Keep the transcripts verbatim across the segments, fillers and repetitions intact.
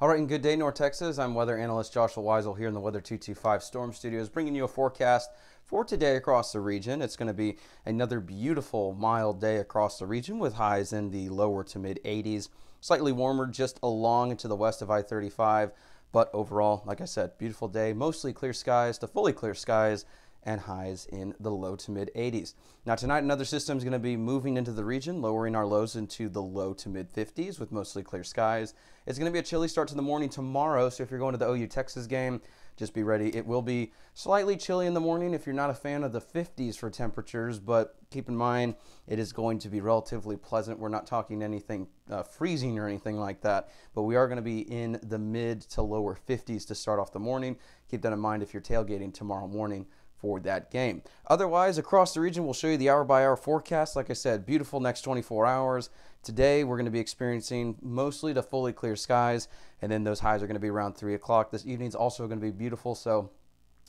All right, and good day, North Texas. I'm weather analyst Joshua Wisel here in the Weather two two five Storm Studios, bringing you a forecast for today across the region. It's going to be another beautiful, mild day across the region with highs in the lower to mid eighties. Slightly warmer just along to the west of I thirty-five, but overall, like I said, beautiful day, mostly clear skies to fully clear skies, and highs in the low to mid eighties. Now tonight, another system is going to be moving into the region, lowering our lows into the low to mid fifties with mostly clear skies. It's going to be a chilly start to the morning tomorrow, so if you're going to the O U Texas game, just be ready. It will be slightly chilly in the morning if you're not a fan of the fifties for temperatures, but keep in mind it is going to be relatively pleasant. We're not talking anything uh, freezing or anything like that, but we are going to be in the mid to lower fifties to start off the morning. Keep that in mind if you're tailgating tomorrow morning for that game. Otherwise, across the region, we'll show you the hour by hour forecast. Like I said, beautiful next twenty-four hours. Today, we're going to be experiencing mostly to fully clear skies, and then those highs are going to be around three o'clock. This evening's also going to be beautiful, so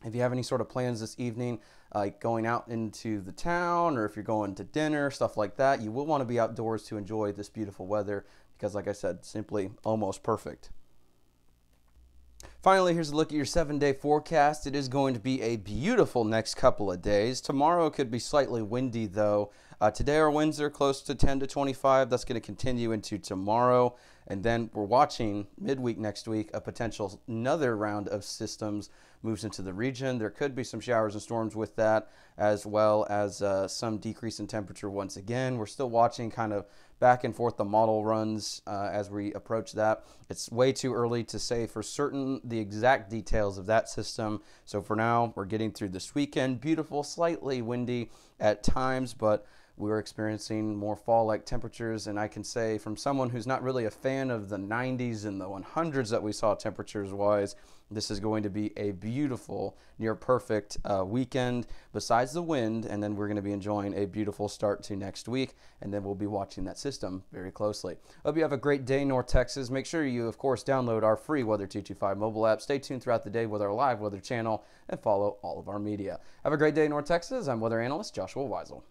if you have any sort of plans this evening, like uh, going out into the town, or if you're going to dinner, stuff like that, you will want to be outdoors to enjoy this beautiful weather because, like I said, simply almost perfect. Finally, here's a look at your seven-day forecast. It is going to be a beautiful next couple of days. Tomorrow could be slightly windy, though. Uh, today our winds are close to ten to twenty-five. That's going to continue into tomorrow. And then we're watching midweek next week, a potential another round of systems moves into the region. There could be some showers and storms with that, as well as uh, some decrease in temperature once again. We're still watching kind of back and forth the model runs uh, as we approach that. It's way too early to say for certain the exact details of that system. So for now, we're getting through this weekend. Beautiful, slightly windy at times, but we're experiencing more fall-like temperatures, and I can say from someone who's not really a fan of the nineties and the hundreds that we saw temperatures-wise, this is going to be a beautiful, near-perfect uh, weekend besides the wind, and then we're going to be enjoying a beautiful start to next week, and then we'll be watching that system very closely. Hope you have a great day, North Texas. Make sure you, of course, download our free Weather two two five mobile app. Stay tuned throughout the day with our live weather channel and follow all of our media. Have a great day, North Texas. I'm weather analyst Joshua Wisel.